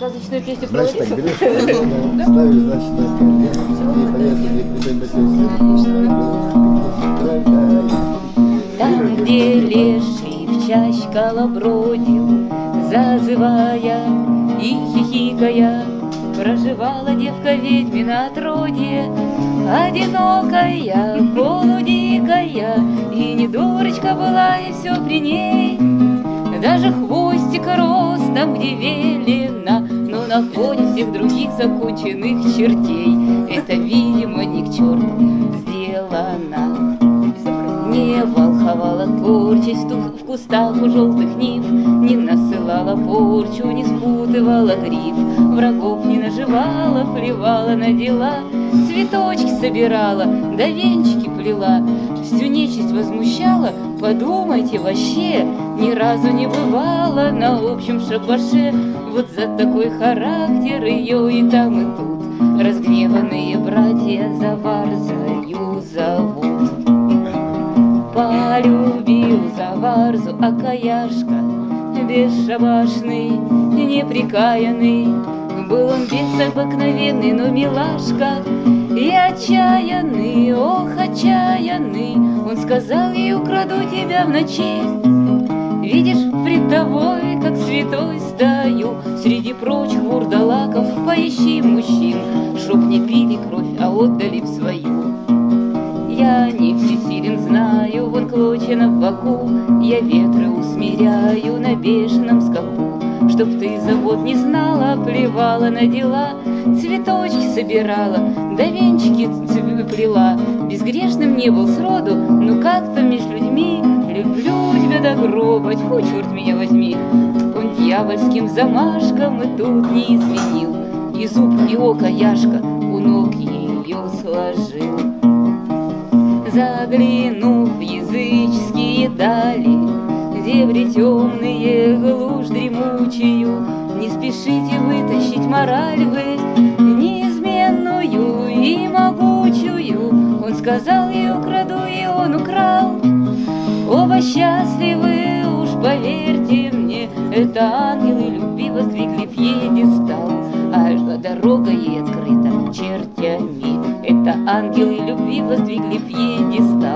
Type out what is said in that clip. сказочную песню проложишь? Там, где леший в чащкало бродил, зазывая и хихикая, проживала девка ведьмина отродье, одинокая, полудикая, и не дурочка была, и все при ней. Даже хвостик рос там, где велено, но на фоне всех других законченных чертей это, видимо, не к черту сделано. Не волховала творчеству в кустах у желтых нив, не насылала порчу, не спутывала гриф, врагов не наживала, плевала на дела, цветочки собирала, да венчики плела, всю нечисть возмущала, подумайте, вообще ни разу не бывала на общем шабаше. Вот за такой характер ее и там, и тут разгневанные братья за Варзою зовут. Полюбил за Варзу окаяшка, бесшабашный, неприкаянный. Был он без обыкновенный, но милашка, и отчаянный, ох, отчаянный. Он сказал ей: украду тебя в ночи, видишь, пред тобой, как святой стою. Среди прочих вурдалаков поищи мужчин, чтоб не пили кровь, а отдали б свою. Я не всесилен, знаю, вон клочья на боку, я ветры усмиряю на бешеном скаку. Чтоб ты забот не знала, плевала на дела, цветочки собирала, да венчики плела. Безгрешным не был сроду, но как-то между людьми люблю тебя до гроба, тьфу, черт меня возьми. Он дьявольским замашком и тут не изменил, и зуб, и око яшка у ног ее сложил. Заглянув в языческие дали, дебри темные, глушь дремучую, не спешите вытащить мораль вы неизменную и могучую. Он сказал ей: украду, и он украл. Оба счастливы, уж поверьте мне, это ангелы любви воздвигли пьедестал, а дорога ей открыта чертями. Это ангелы любви воздвигли пьедестал.